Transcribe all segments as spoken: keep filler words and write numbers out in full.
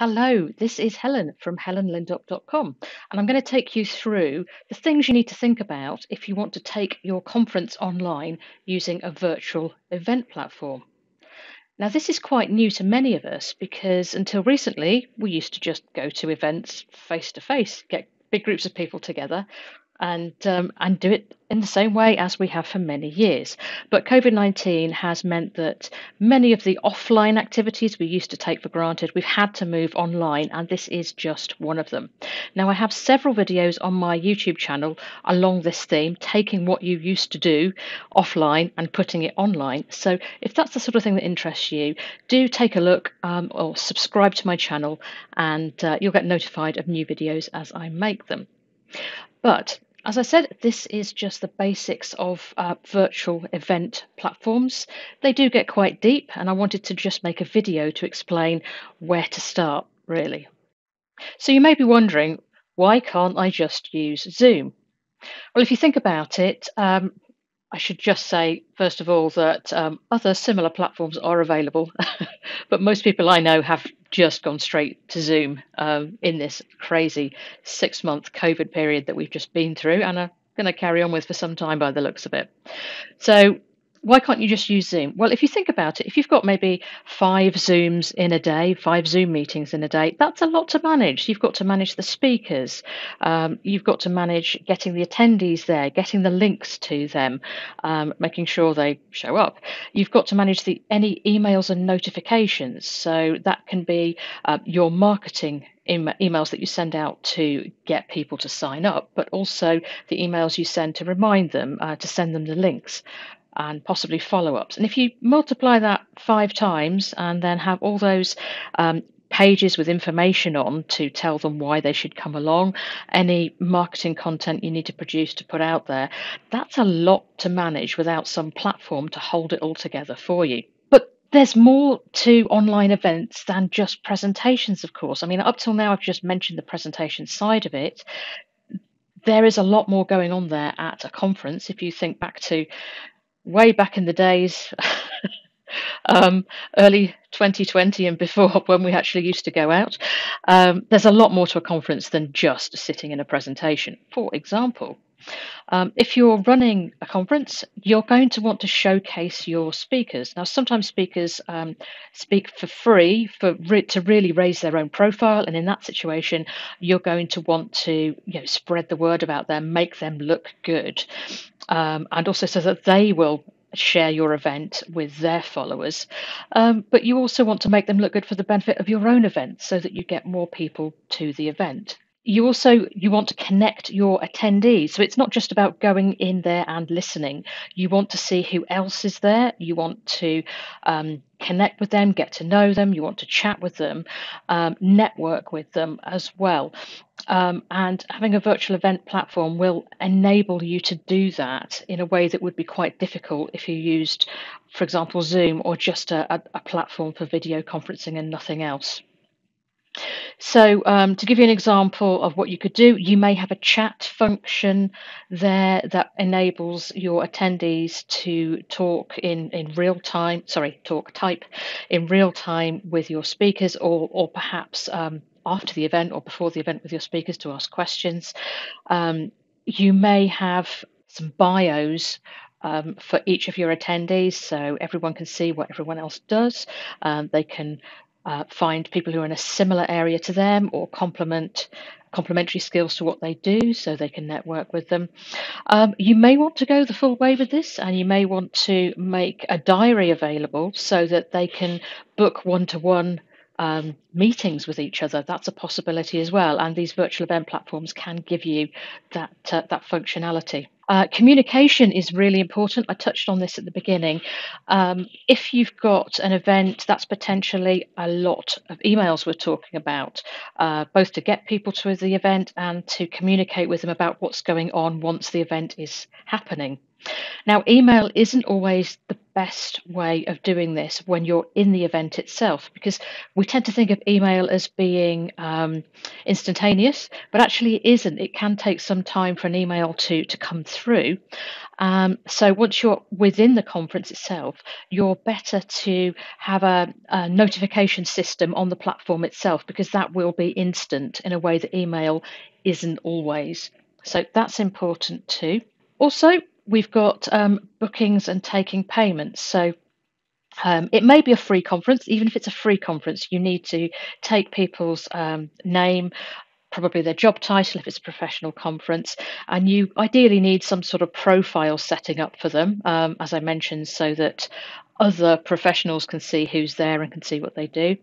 Hello, this is Helen from Helen Lindop dot com, and I'm going to take you through the things you need to think about if you want to take your conference online using a virtual event platform. Now, this is quite new to many of us because until recently, we used to just go to events face-to-face, get big groups of people together, and um, and do it in the same way as we have for many years. But COVID nineteen has meant that many of the offline activities we used to take for granted, we've had to move online, and this is just one of them. Now, I have several videos on my YouTube channel along this theme, taking what you used to do offline and putting it online. So if that's the sort of thing that interests you, do take a look um, or subscribe to my channel, and uh, you'll get notified of new videos as I make them. But as I said, this is just the basics of uh, virtual event platforms. They do get quite deep, and I wanted to just make a video to explain where to start, really. So you may be wondering, why can't I just use Zoom? Well, if you think about it, um, I should just say, first of all, that um, other similar platforms are available, but most people I know have just gone straight to Zoom um, in this crazy six-month COVID period that we've just been through and are going to carry on with for some time by the looks of it. So why can't you just use Zoom? Well, if you think about it, if you've got maybe five Zooms in a day, five Zoom meetings in a day, that's a lot to manage. You've got to manage the speakers. Um, you've got to manage getting the attendees there, getting the links to them, um, making sure they show up. You've got to manage the any emails and notifications. So that can be uh, your marketing emails that you send out to get people to sign up, but also the emails you send to remind them, uh, to send them the links, and possibly follow-ups. And if you multiply that five times and then have all those um, pages with information on to tell them why they should come along, any marketing content you need to produce to put out there, that's a lot to manage without some platform to hold it all together for you. There's more to online events than just presentations, of course. I mean, up till now, I've just mentioned the presentation side of it. There is a lot more going on there at a conference. If you think back to way back in the days, um, early twenty twenty and before, when we actually used to go out, um, there's a lot more to a conference than just sitting in a presentation, for example. Um, if you're running a conference, you're going to want to showcase your speakers. Now, sometimes speakers um, speak for free for re to really raise their own profile. And in that situation, you're going to want to you know, spread the word about them, make them look good, um, and also so that they will share your event with their followers. Um, but you also want to make them look good for the benefit of your own event so that you get more people to the event. You also you want to connect your attendees. So it's not just about going in there and listening. You want to see who else is there. You want to um, connect with them, get to know them. You want to chat with them, um, network with them as well. Um, and having a virtual event platform will enable you to do that in a way that would be quite difficult if you used, for example, Zoom or just a, a platform for video conferencing and nothing else. So um, to give you an example of what you could do, you may have a chat function there that enables your attendees to talk in, in real time, sorry, talk type in real time with your speakers, or, or perhaps um, after the event or before the event with your speakers to ask questions. Um, you may have some bios Um, for each of your attendees, so everyone can see what everyone else does. Um, they can uh, find people who are in a similar area to them or complement complementary skills to what they do, so they can network with them. Um, you may want to go the full way with this, and you may want to make a diary available so that they can book one-to-one Um, meetings with each other. That's a possibility as well, and these virtual event platforms can give you that uh, that functionality. Uh, communication is really important. I touched on this at the beginning. Um, if you've got an event, that's potentially a lot of emails we're talking about, uh, both to get people to the event and to communicate with them about what's going on once the event is happening. Now, email isn't always the best way of doing this when you're in the event itself, because we tend to think of email as being um, instantaneous, but actually it isn't. It can take some time for an email to, to come through. Um, so once you're within the conference itself, you're better to have a, a notification system on the platform itself, because that will be instant in a way that email isn't always. So that's important too. Also, we've got um, bookings and taking payments. So um, it may be a free conference. Even if it's a free conference, you need to take people's um, name, probably their job title if it's a professional conference, and you ideally need some sort of profile setting up for them, um, as I mentioned, so that other professionals can see who's there and can see what they do.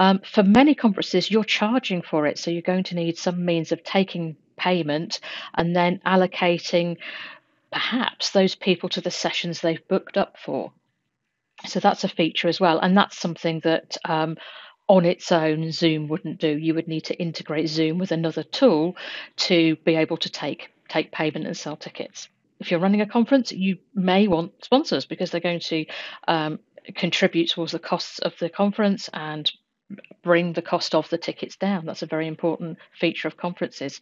Um, for many conferences, you're charging for it, so you're going to need some means of taking payment and then allocating perhaps those people to the sessions they've booked up for. So that's a feature as well. And that's something that um, on its own, Zoom wouldn't do. You would need to integrate Zoom with another tool to be able to take, take payment and sell tickets. If you're running a conference, you may want sponsors, because they're going to um, contribute towards the costs of the conference and bring the cost of the tickets down. That's a very important feature of conferences.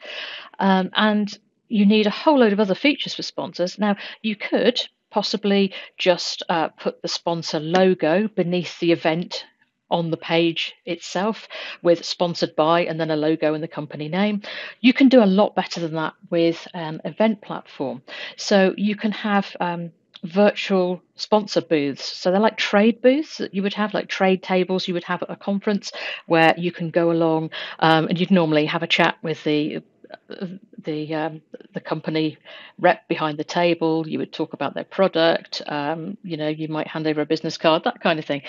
Um, and you need a whole load of other features for sponsors. Now, you could possibly just uh, put the sponsor logo beneath the event on the page itself with sponsored by and then a logo and the company name. You can do a lot better than that with an event platform. So you can have um, virtual sponsor booths. So they're like trade booths that you would have, like trade tables you would have at a conference, where you can go along um, and you'd normally have a chat with the the um, the company rep behind the table. You would talk about their product, um, you know, you might hand over a business card, that kind of thing.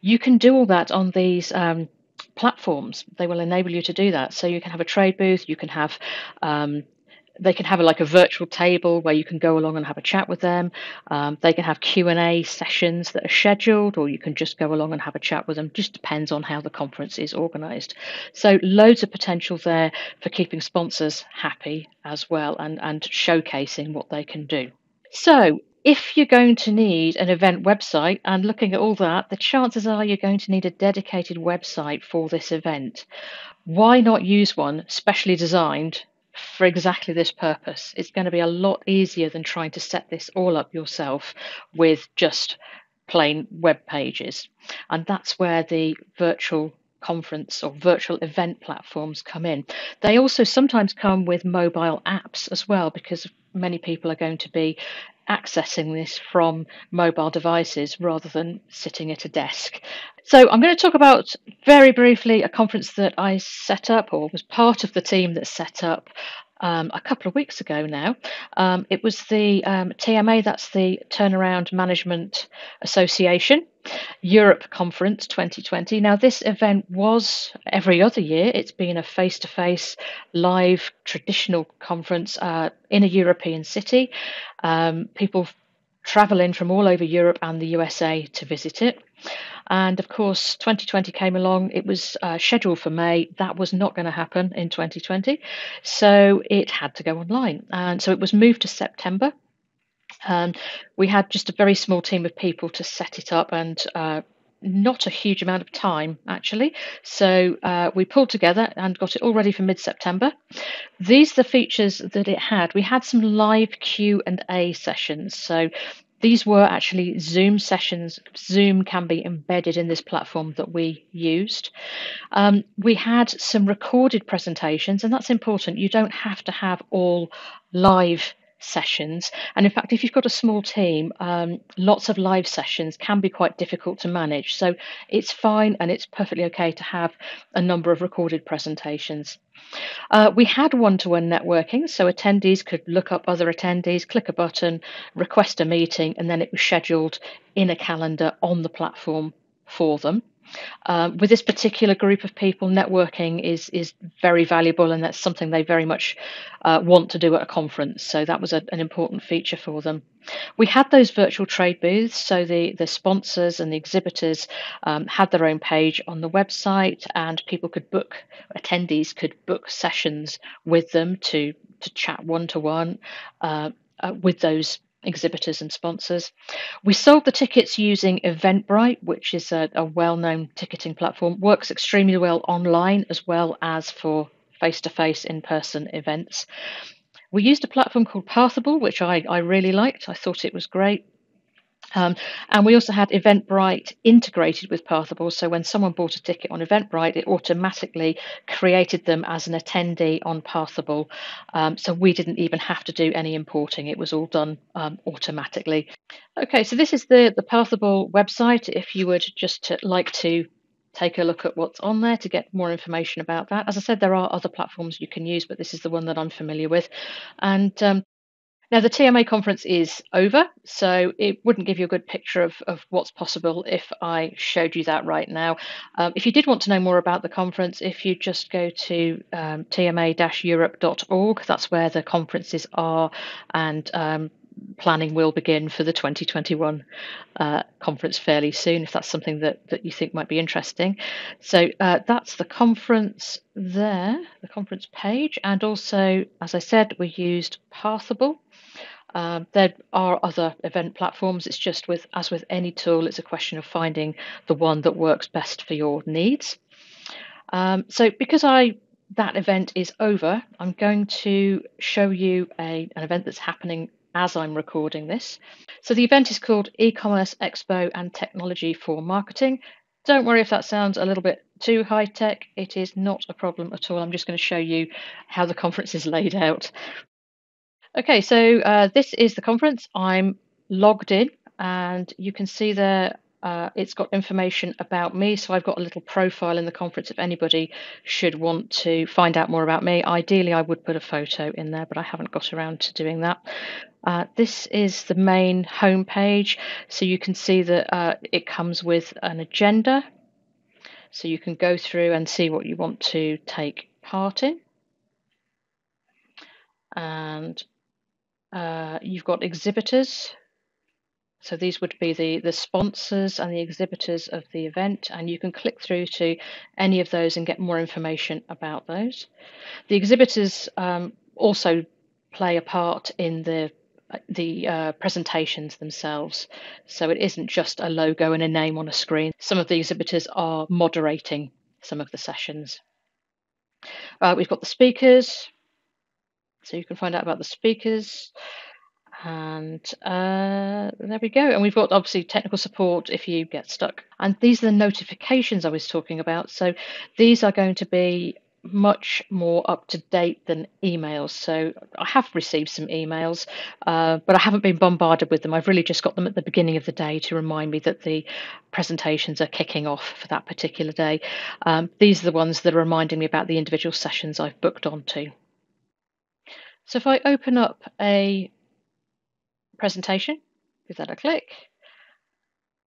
You can do all that on these um, platforms. They will enable you to do that. So you can have a trade booth, you can have um, they can have a, like a virtual table where you can go along and have a chat with them. Um, they can have Q and A sessions that are scheduled, or you can just go along and have a chat with them. Just depends on how the conference is organised. So loads of potential there for keeping sponsors happy as well, and, and showcasing what they can do. So if you're going to need an event website, and looking at all that, the chances are you're going to need a dedicated website for this event. Why not use one specially designed for exactly this purpose? It's going to be a lot easier than trying to set this all up yourself with just plain web pages. And that's where the virtual conference or virtual event platforms come in. They also sometimes come with mobile apps as well, because many people are going to be accessing this from mobile devices rather than sitting at a desk. So I'm going to talk about very briefly a conference that I set up, or was part of the team that set up um, a couple of weeks ago now. Um, it was the um, T M A, that's the Turnaround Management Association Europe Conference twenty twenty. Now, this event was every other year. It's been a face-to-face, live, traditional conference uh, in a European city. Um, people travel in from all over Europe and the U S A to visit it. And of course, twenty twenty came along. It was uh, scheduled for May. That was not going to happen in twenty twenty. So it had to go online. And so it was moved to September. Um, we had just a very small team of people to set it up, and uh, not a huge amount of time, actually. So uh, we pulled together and got it all ready for mid-September. These are the features that it had. We had some live Q and A sessions. So these were actually Zoom sessions. Zoom can be embedded in this platform that we used. Um, we had some recorded presentations, and that's important. You don't have to have all live sessions, and in fact, if you've got a small team, um, lots of live sessions can be quite difficult to manage, so it's fine, and it's perfectly okay to have a number of recorded presentations. Uh, we had one-to-one networking, so attendees could look up other attendees, click a button, request a meeting, and then it was scheduled in a calendar on the platform for them. Um, with this particular group of people, networking is is very valuable, and that's something they very much uh, want to do at a conference, so that was a, an important feature for them. We had those virtual trade booths, so the, the sponsors and the exhibitors um, had their own page on the website, and people could book, attendees could book sessions with them to, to chat one-to-one uh, uh, with those exhibitors and sponsors. We sold the tickets using Eventbrite, which is a, a well-known ticketing platform, works extremely well online as well as for face-to-face in-person events. We used a platform called Pathable, which I, I really liked. I thought it was great. Um, and we also had Eventbrite integrated with Pathable, so when someone bought a ticket on Eventbrite, it automatically created them as an attendee on Pathable, um, so we didn't even have to do any importing. It was all done um, automatically. Okay, so this is the, the Pathable website, if you would just to, like to take a look at what's on there to get more information about that. As I said, there are other platforms you can use, but this is the one that I'm familiar with. And um, Now, the T M A conference is over, so it wouldn't give you a good picture of, of what's possible if I showed you that right now. Um, if you did want to know more about the conference, if you just go to um, T M A dash Europe dot org, that's where the conferences are, and um, planning will begin for the twenty twenty-one uh, conference fairly soon, if that's something that, that you think might be interesting. So uh, that's the conference there, the conference page. And also, as I said, we used Pathable. Um, there are other event platforms. It's just with, as with any tool, it's a question of finding the one that works best for your needs. Um, so because I that event is over, I'm going to show you a, an event that's happening as I'm recording this. So the event is called E-commerce Expo and Technology for Marketing. Don't worry if that sounds a little bit too high tech. It is not a problem at all. I'm just going to show you how the conference is laid out. Okay, so uh, this is the conference. I'm logged in and you can see there uh, it's got information about me. So I've got a little profile in the conference if anybody should want to find out more about me. Ideally, I would put a photo in there, but I haven't got around to doing that. Uh, this is the main homepage. So you can see that uh, it comes with an agenda. So you can go through and see what you want to take part in. And Uh, you've got exhibitors, so these would be the, the sponsors and the exhibitors of the event, and you can click through to any of those and get more information about those. The exhibitors um, also play a part in the, the uh, presentations themselves, so it isn't just a logo and a name on a screen. Some of the exhibitors are moderating some of the sessions. Uh, we've got the speakers. So you can find out about the speakers, and uh, there we go. And we've got obviously technical support if you get stuck. And these are the notifications I was talking about. So these are going to be much more up to date than emails. So I have received some emails, uh, but I haven't been bombarded with them. I've really just got them at the beginning of the day to remind me that the presentations are kicking off for that particular day. Um, these are the ones that are reminding me about the individual sessions I've booked onto. So if I open up a presentation, give that a click,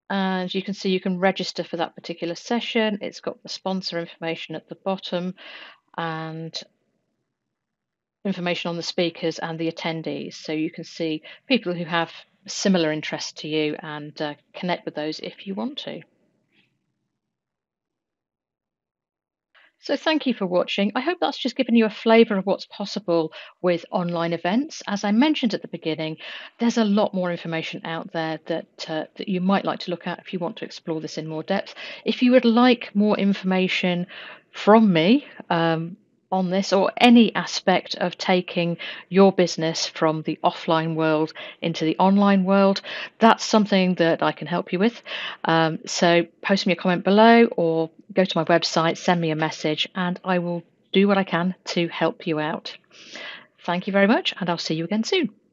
and you can see you can register for that particular session. It's got the sponsor information at the bottom and information on the speakers and the attendees. So you can see people who have similar interests to you and uh, connect with those if you want to. So thank you for watching. I hope that's just given you a flavour of what's possible with online events. As I mentioned at the beginning, there's a lot more information out there that, uh, that you might like to look at if you want to explore this in more depth. If you would like more information from me um, on this or any aspect of taking your business from the offline world into the online world, that's something that I can help you with. Um, so post me a comment below or go to my website, send me a message, and I will do what I can to help you out. Thank you very much, and I'll see you again soon.